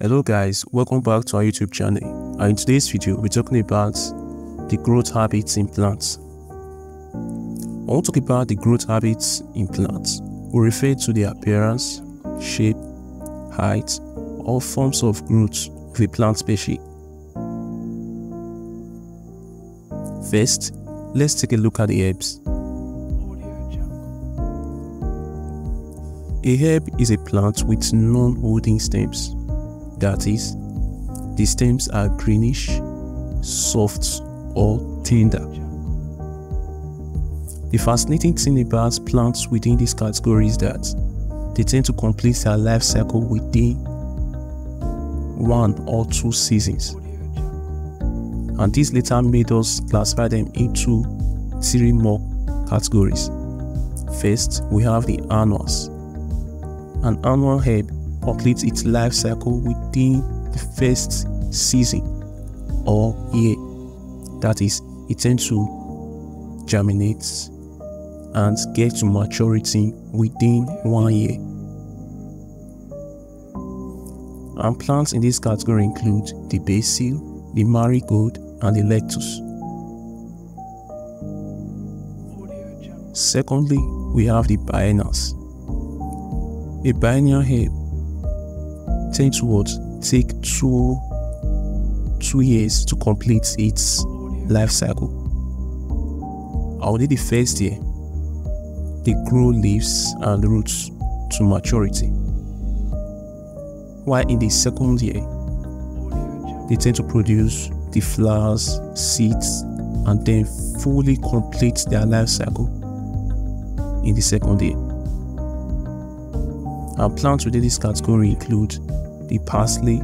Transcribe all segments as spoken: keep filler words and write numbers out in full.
Hello guys, welcome back to our YouTube channel, and in today's video we're talking about the growth habits in plants. When we talk about the growth habits in plants, we refer to the appearance, shape, height, or forms of growth of a plant species. First, let's take a look at the herbs. A herb is a plant with non-wooding stems, that is, the stems are greenish, soft or tender. The fascinating thing about plants within this category is that they tend to complete their life cycle within one or two seasons, and this later made us classify them into three more categories. First, we have the annuals. An annual herb completes its life cycle within the first season or year. That is, it tends to germinate and get to maturity within one year. And plants in this category include the basil, the marigold, and the lettuce. Secondly, we have the biennials. A biennial herb tends to take two, two years to complete its life cycle. Within the first year, they grow leaves and roots to maturity, while in the second year, they tend to produce the flowers, seeds, and then fully complete their life cycle in the second year. Our plants within this category include the parsley,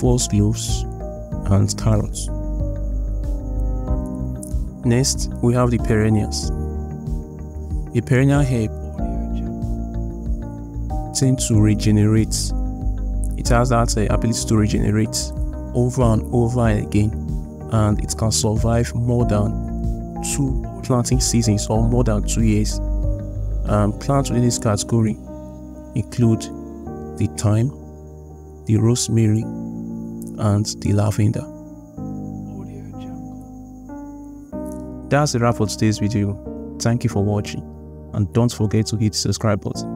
false cloves, and carrots. Next, we have the perennials. A perennial herb tends to regenerate. It has that uh, ability to regenerate over and over again, and it can survive more than two planting seasons or more than two years. And plants within this category include the thyme, the rosemary, and the lavender. That's a wrap for today's video. Thank you for watching, and don't forget to hit the subscribe button.